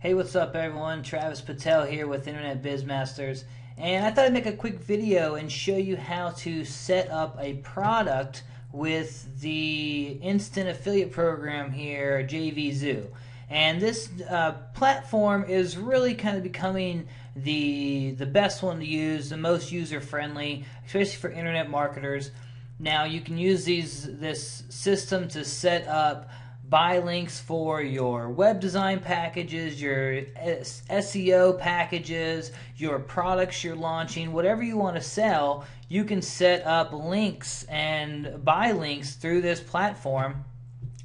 Hey, what's up everyone? Travis Petelle here with Internet Biz Masters, and I thought I'd make a quick video and show you how to set up a product with the instant affiliate program here, JVZoo. And this platform is really kind of becoming the best one to use, the most user-friendly, especially for internet marketers. Now you can use this system to set up buy links for your web design packages, your SEO packages, your products you're launching, whatever you want to sell. You can set up links and buy links through this platform,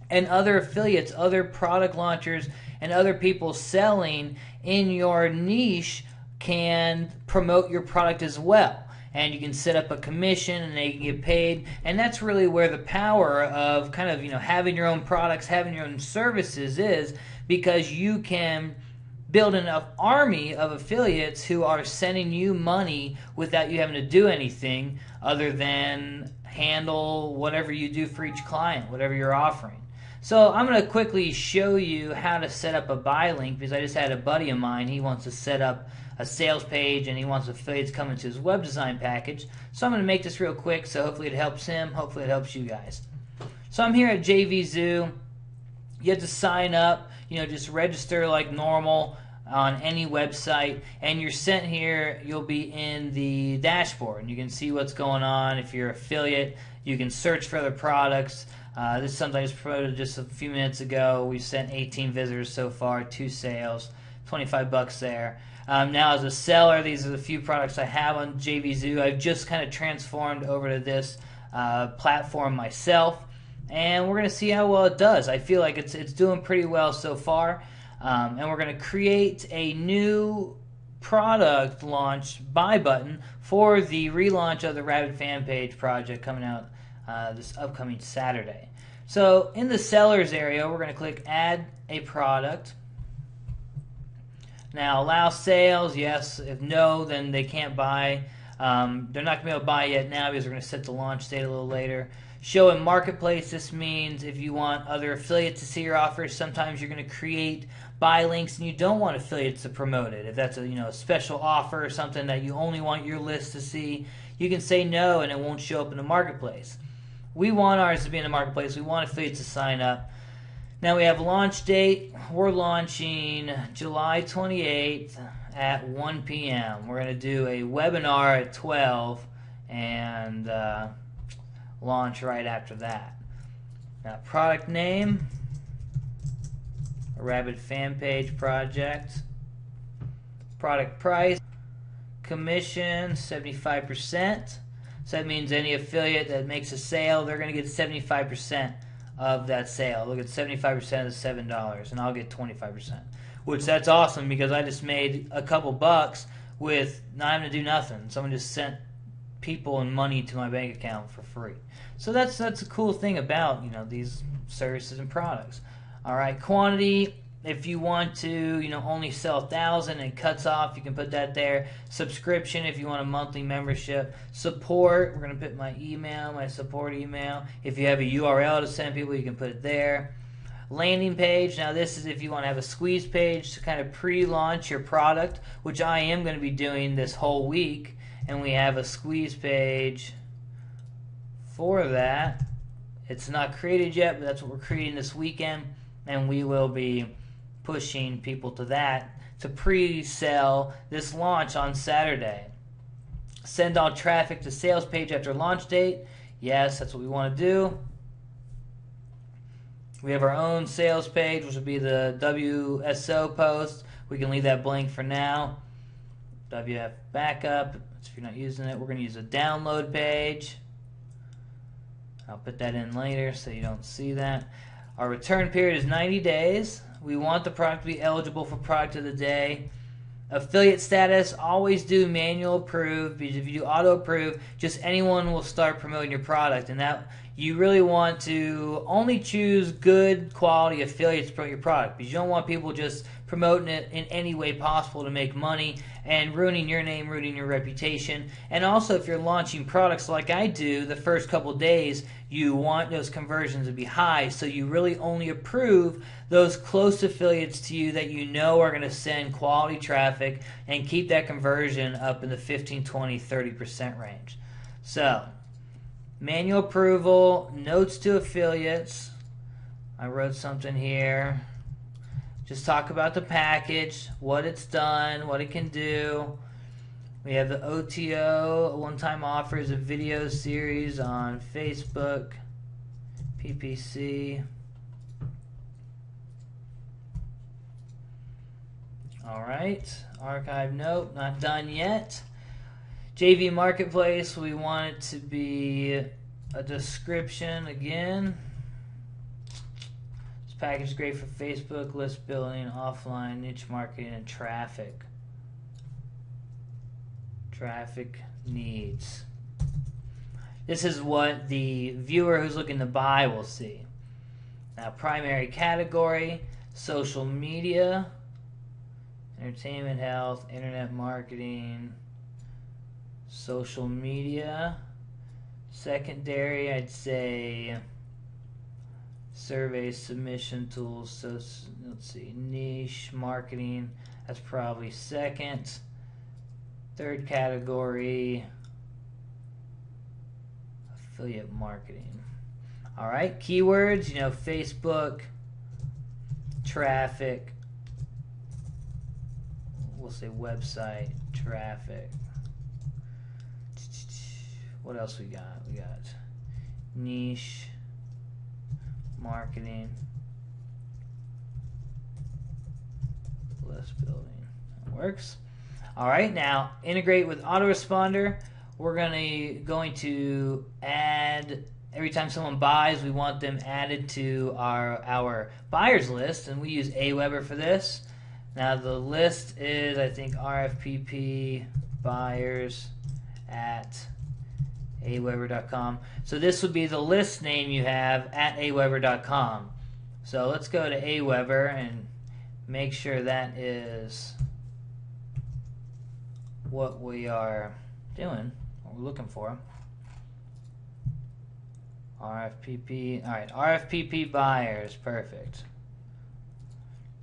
and other affiliates, other product launchers, and other people selling in your niche can promote your product as well. And you can set up a commission and they can get paid, and that's really where the power of kind of, you know, having your own products, having your own services is, because you can build an army of affiliates who are sending you money without you having to do anything other than handle whatever you do for each client, whatever you're offering. So I'm going to quickly show you how to set up a buy link, because I just had a buddy of mine. He wants to set up a sales page and he wants affiliates coming to his web design package. So I'm going to make this real quick, so hopefully it helps him, hopefully it helps you guys. So I'm here at JVZoo. You have to sign up, you know, just register like normal on any website, and you're sent here. You'll be in the dashboard and you can see what's going on. If you're an affiliate, you can search for other products. This is something I just promoted just a few minutes ago. We've sent 18 visitors so far, 2 sales, 25 bucks there. Now as a seller, these are the few products I have on JVZoo. I've just kind of transformed over to this platform myself, and we're going to see how well it does. I feel like it's doing pretty well so far, and we're going to create a new product launch buy button for the relaunch of the Rabid Fanpage project coming out this upcoming Saturday. So in the sellers area, we're going to click add a product. Now allow sales, yes. If no, then they can't buy. They're not going to be able to buy yet now because we're going to set the launch date a little later. Show in marketplace, this means if you want other affiliates to see your offers. Sometimes you're going to create buy links and you don't want affiliates to promote it. If that's a, you know, a special offer or something that you only want your list to see, you can say no and it won't show up in the marketplace. We want ours to be in the marketplace. We want affiliates to sign up. Now we have launch date. We're launching July 28th at 1 p.m. We're going to do a webinar at 12 and launch right after that. Now product name, Rabid Fanpage project. Product price, commission 75%. So that means any affiliate that makes a sale, they're going to get 75% of that sale. Look at 75% of the $7, and I'll get 25%, which that's awesome, because I just made a couple bucks with not having to do nothing. Someone just sent people and money to my bank account for free. So that's a cool thing about, you know, these services and products. All right, quantity. If you want to, you know, only sell 1,000 and cuts off, you can put that there. Subscription, if you want a monthly membership. Support, we're going to put my email, my support email. If you have a URL to send people, you can put it there. Landing page, now this is if you want to have a squeeze page to kind of pre-launch your product, which I am going to be doing this whole week. And we have a squeeze page for that. It's not created yet, but that's what we're creating this weekend. And we will be pushing people to that to pre-sell this launch on Saturday. Send all traffic to sales page after launch date. Yes, that's what we want to do. We have our own sales page, which will be the WSO post. We can leave that blank for now. WF backup, if you're not using it. We're going to use a download page. I'll put that in later so you don't see that. Our return period is 90 days. We want the product to be eligible for product of the day. Affiliate status, always do manual approve, because if you do auto approve, just anyone will start promoting your product, and that you really want to only choose good quality affiliates to promote your product, because you don't want people just promoting it in any way possible to make money and ruining your name, ruining your reputation. And also, if you're launching products like I do, the first couple days you want those conversions to be high, so you really only approve those close affiliates to you that you know are going to send quality traffic and keep that conversion up in the 15, 20, 30% range. So manual approval, notes to affiliates. I wrote something here. Just talk about the package, what it's done, what it can do. We have the OTO, one-time offers, a video series on Facebook, PPC. All right, archive note, not done yet. JV Marketplace, we want it to be a description again. This package is great for Facebook, list building, offline, niche marketing, and traffic. Traffic needs. This is what the viewer who's looking to buy will see. Now, primary category, social media, entertainment, health, internet marketing, social media. Secondary, I'd say survey submission tools. So let's see, niche marketing, that's probably second. Third category, affiliate marketing. All right, keywords, you know, Facebook, traffic, we'll say website traffic. What else we got? We got niche marketing, list building. That works. All right, now integrate with autoresponder. We're going to add, every time someone buys, we want them added to our buyers list, and we use Aweber for this. Now the list is, I think, RFPP buyers at aweber.com. So this would be the list name you have at aweber.com. So let's go to Aweber and make sure that is what we are doing, what we're looking for. RFPP, all right, RFPP buyers, perfect.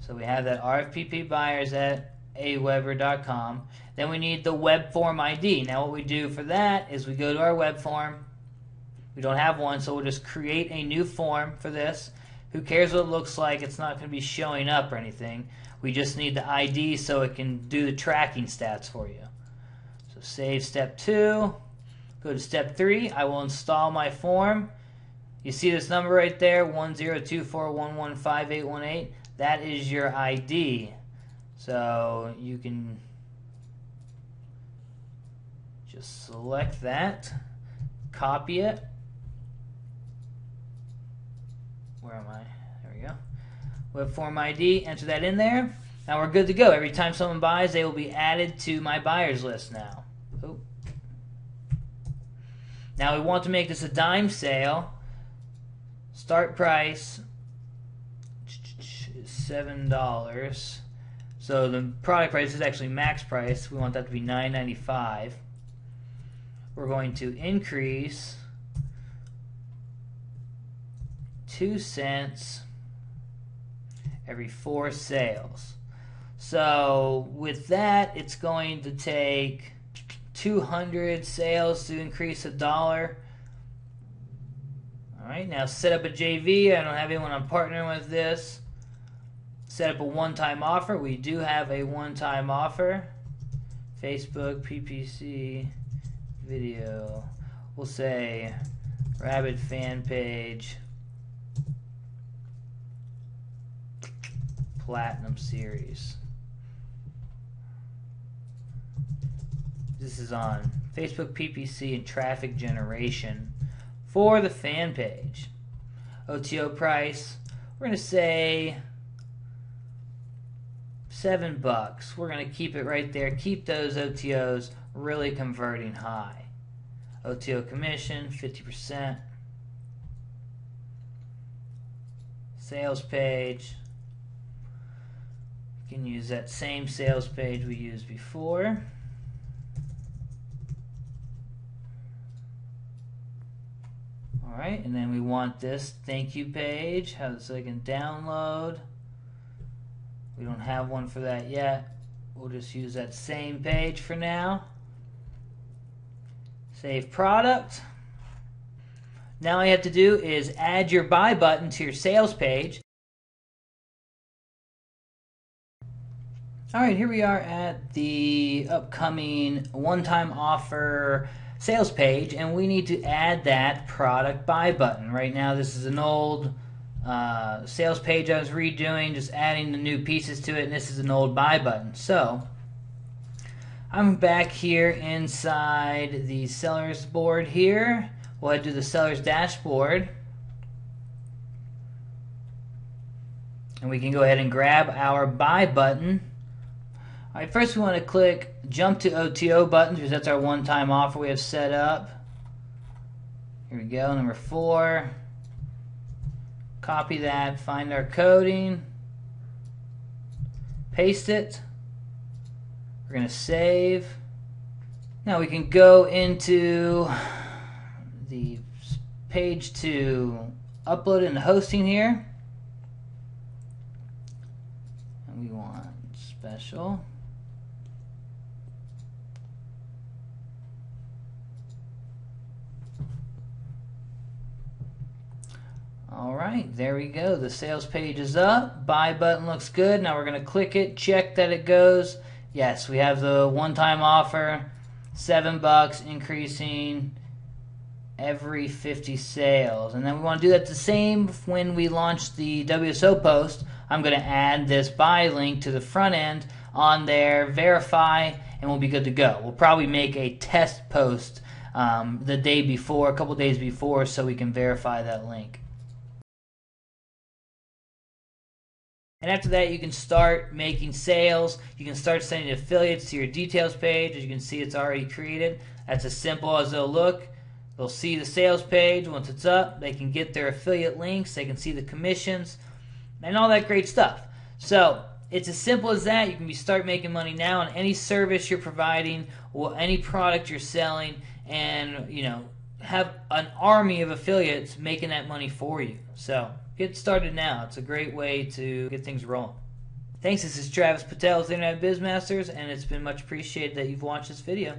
So we have that RFPP buyers at aweber.com. Then we need the web form ID. Now what we do for that is we go to our web form. We don't have one, so we'll just create a new form for this. Who cares what it looks like? It's not going to be showing up or anything. We just need the ID so it can do the tracking stats for you. So save step 2. Go to step 3. I will install my form. You see this number right there, 1024115818. That is your ID. So you can just select that, copy it. Where am I? There we go. Web form ID, enter that in there. Now we're good to go. Every time someone buys, they will be added to my buyers list now. Oop. Now we want to make this a dime sale. Start price is $7. So the product price is actually max price. We want that to be $9.95. We're going to increase 2 cents every 4 sales. So with that, it's going to take 200 sales to increase $1. All right, now set up a JV. I don't have anyone I'm partnering with this. Set up a one-time offer. We do have a one-time offer. Facebook, PPC, video. We'll say Rabid Fanpage Platinum Series. This is on Facebook, PPC, and traffic generation for the fan page. OTO price, we're going to say $7. We're going to keep it right there. Keep those OTOs really converting high. OTO commission, 50%. sales page. You can use that same sales page we used before. Alright, and then we want this thank you page, so they can download. We don't have one for that yet. We'll just use that same page for now. Save product. Now all you have to do is add your buy button to your sales page. Alright, here we are at the upcoming one-time offer sales page, and we need to add that product buy button. Right now this is an old sales page I was redoing, just adding the new pieces to it, and this is an old buy button. So I'm back here inside the seller's board here. We'll head to the seller's dashboard, and we can go ahead and grab our buy button. All right, first we want to click jump to OTO buttons because that's our one-time offer we have set up. Here we go, number 4. Copy that, find our coding, paste it. We're going to save. Now we can go into the page to upload and hosting here, and we want special. Alright, there we go, the sales page is up, buy button looks good. Now we're going to click it, check that it goes. Yes, we have the one-time offer, $7, increasing every 50 sales. And then we want to do that the same when we launch the WSO post. I'm going to add this buy link to the front end on there, verify, and we'll be good to go. We'll probably make a test post the day before, a couple days before, so we can verify that link. And after that, you can start making sales. You can start sending affiliates to your details page. As you can see, it's already created. That's as simple as they'll look. They'll see the sales page once it's up. They can get their affiliate links. They can see the commissions and all that great stuff. So it's as simple as that. You can start making money now on any service you're providing or any product you're selling, and you know, have an army of affiliates making that money for you. So get started now. It's a great way to get things rolling. Thanks. This is Travis Petelle with Internet Biz Masters, and it's been much appreciated that you've watched this video.